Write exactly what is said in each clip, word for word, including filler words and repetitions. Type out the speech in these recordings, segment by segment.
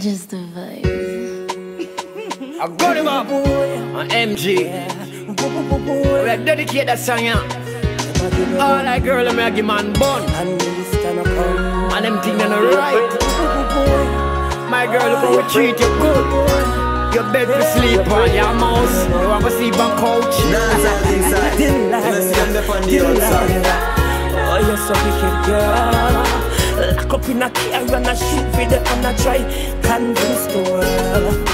Just the vibes. I got him up on M G. I dedicate that song, yeah. All that girl, I'm a man born. And them things are not right. My girl, if we treat you good, your bed to sleep on your mouse. You want to sleep on couch. Nonsense inside. Let's end up on the outside. Oh, you're so wicked, girl. Lock up in a car and I shoot with it and I try convince the world.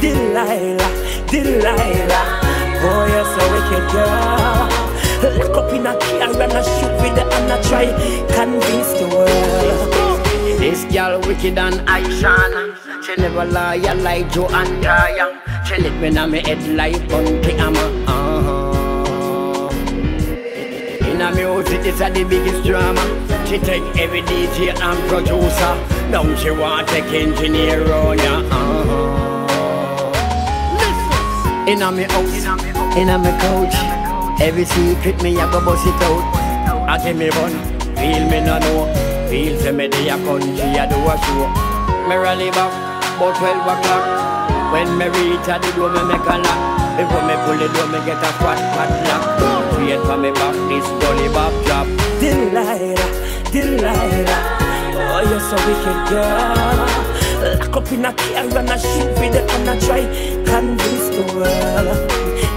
Delilah, Delilah. Oh, you're so wicked, girl. Lock up in a car and I shoot with it and I try convince the world. This girl wicked and action. She never lie, I like Joe and Diane. She let me know my head like Bunty Hammer. Uh-huh. In a music, this is the biggest drama. She take every D J and producer. Now she want take engineer on ya. Uh-huh. Listen. In a me house, in a me couch. Every secret me a go bust it out. I give me one, feel me no know. Feel to me they a country I do a show. Me rally back, about twelve o'clock. When me reach at the door, me make a knock. Before me pull the door, me get a fat, fat knock. Wait for me back, this dolly back drop. Delilah, Delilah. Oh, you're so wicked, girl. Lock up in a car and I shoot with it and I try convince the world.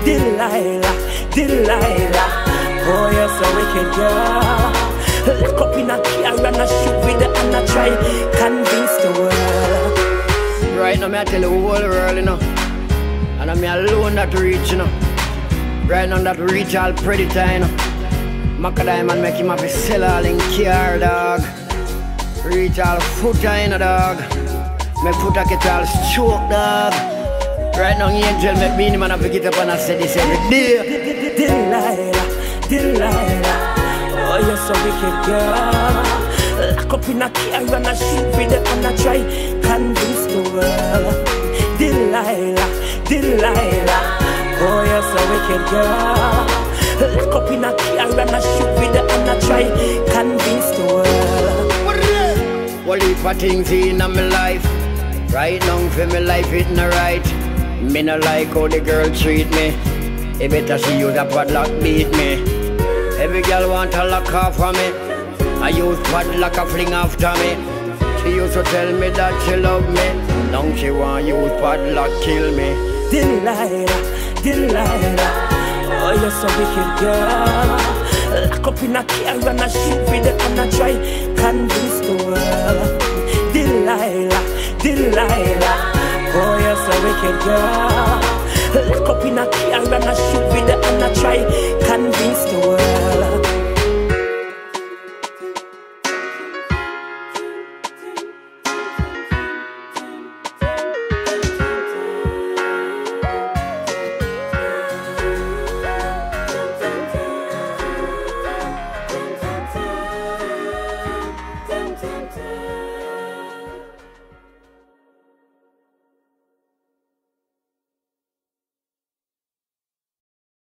Delilah, Delilah. Oh, you're so wicked, girl. Lock up in a car and I shoot with it and I try convince the world. Right now, I tell the whole world, you know, and I'm alone that reach, you know. Right now, that reach all predator, you know. Macadam and make him have a sell all in care, dog. Reach all footer, you know, dog. My footer get all stroke, dog. Right now, angel make me man have to get up and I say this every day. Delilah, Delilah. Oh, you're so wicked, girl. Lock up in a car and I shoot with it and I try convince the world. Delilah, Delilah. Oh, you're so wicked, girl. Lock up in a car and I shoot with it and I try convince the world. What if I things in my life? Right now for my life it not right. Me no like how the girl treat me. It better she use a padlock beat me. Every girl want a lock off for me. I used padlock a fling after me. She used to tell me that she loved me. Now she want use padlock kill me. Delilah, Delilah. Oh, you're so wicked, girl. Lock up in a car and I shoot with it and I try convince the world. Delilah, Delilah. Oh, you're so wicked, girl. Lock up in a car and I shoot with it and I try convince the world.